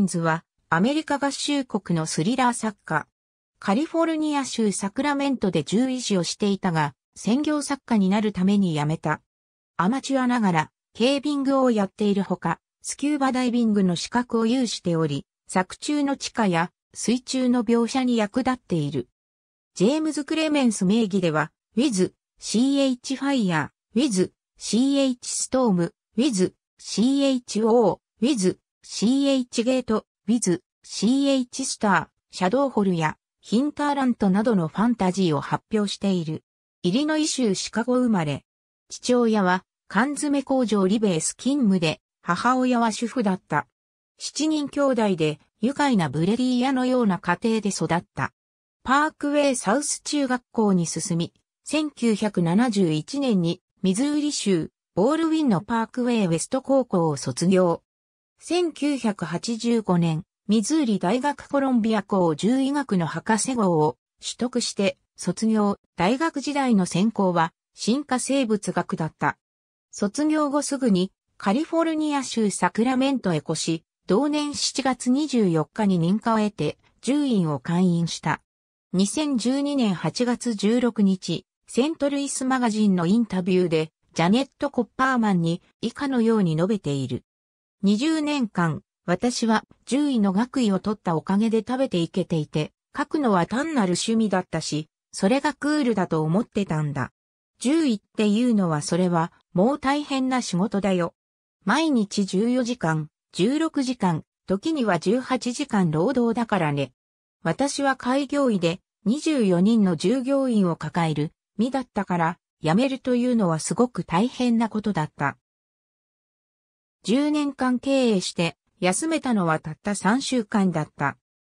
ンズはアメリカ合衆国のスリラー作家。カリフォルニア州サクラメントで獣医師をしていたが、専業作家になるために辞めた。アマチュアながら、ケービングをやっているほか、スキューバダイビングの資格を有しており、作中の地下や水中の描写に役立っている。ジェームズ・クレメンス名義では、Wit'ch Fire、Wit'ch Storm、Wit'ch War、Wit'ch Gate、Wit'ch Star、Shadowfallやヒンターラントなどのファンタジーを発表している。イリノイ州シカゴ生まれ。父親は缶詰工場Libby's勤務で、母親は主婦だった。7人兄弟で愉快なブレリー屋のような家庭で育った。パークウェイサウス中学校に進み、1971年にミズーリ州ボールウィンのパークウェイウェスト高校を卒業。1985年、ミズーリ大学コロンビア校獣医学の博士号を取得して卒業。大学時代の専攻は進化生物学だった。卒業後すぐにカリフォルニア州サクラメントへ越し、同年7月24日に認可を得て、獣医を開院した。2012年8月16日、セントルイスマガジンのインタビューで、ジャネット・コッパーマンに以下のように述べている。20年間、私は獣医の学位を取ったおかげで食べていけていて、書くのは単なる趣味だったし、それがクールだと思ってたんだ。獣医っていうのはそれは、もう大変な仕事だよ。毎日14時間、16時間、時には18時間労働だからね。私は開業医で24人の従業員を抱える身だったから、辞めるというのはすごく大変なことだった。10年間経営して休めたのはたった3週間だった。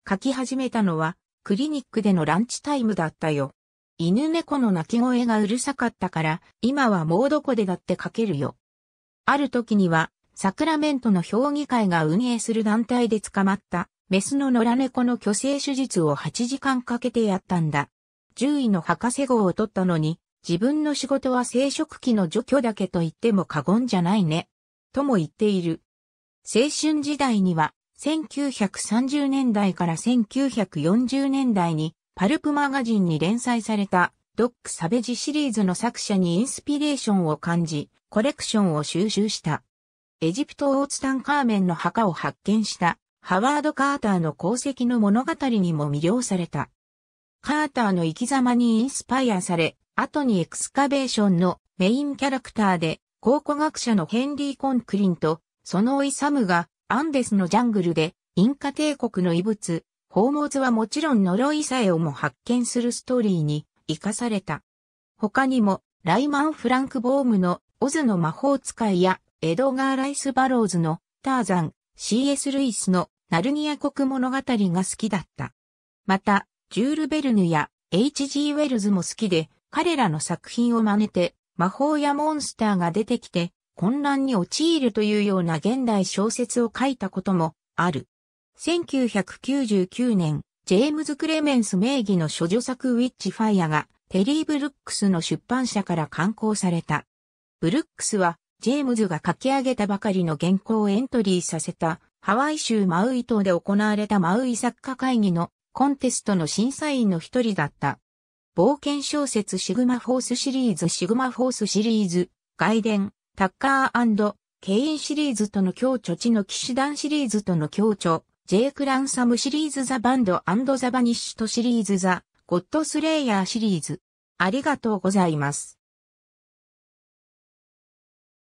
書き始めたのはクリニックでのランチタイムだったよ。犬猫の鳴き声がうるさかったから、今はもうどこでだって書けるよ。ある時には、サクラメントの評議会が運営する団体で捕まった、メスの野良猫の去勢手術を8時間かけてやったんだ。獣医の博士号を取ったのに、自分の仕事は生殖器の除去だけと言っても過言じゃないね。とも言っている。青春時代には、1930年代から1940年代に、パルプマガジンに連載された、ドック・サベジシリーズの作者にインスピレーションを感じ、コレクションを収集した。エジプト王ツタンカーメンの墓を発見した、ハワード・カーターの功績の物語にも魅了された。カーターの生き様にインスパイアされ、後にエクスカベーションのメインキャラクターで、考古学者のヘンリー・コンクリンと、その甥サムが、アンデスのジャングルで、インカ帝国の遺物、宝物はもちろん呪いさえをも発見するストーリーに、生かされた。他にも、ライマン・フランクボームのオズの魔法使いや、エドガー・ライス・バローズのターザン、C.S. ルイスのナルニア国物語が好きだった。また、ジュール・ベルヌや H.G. ウェルズも好きで、彼らの作品を真似て、魔法やモンスターが出てきて、混乱に陥るというような現代小説を書いたこともある。1999年、ジェームズ・クレメンス名義の処女作Wit'ch Fireがテリー・ブルックスの出版社から刊行された。ブルックスはジェームズが書き上げたばかりの原稿をエントリーさせたハワイ州マウイ島で行われたマウイ作家会議のコンテストの審査員の一人だった。冒険小説シグマフォースシリーズ外伝、タッカー&ケインシリーズとの共著地の騎士団シリーズとの共著。ジェイク・ランサムシリーズザ・バンド&ザ・バニッシュとシリーズザ・ゴッド・スレイヤーシリーズ。ありがとうございます。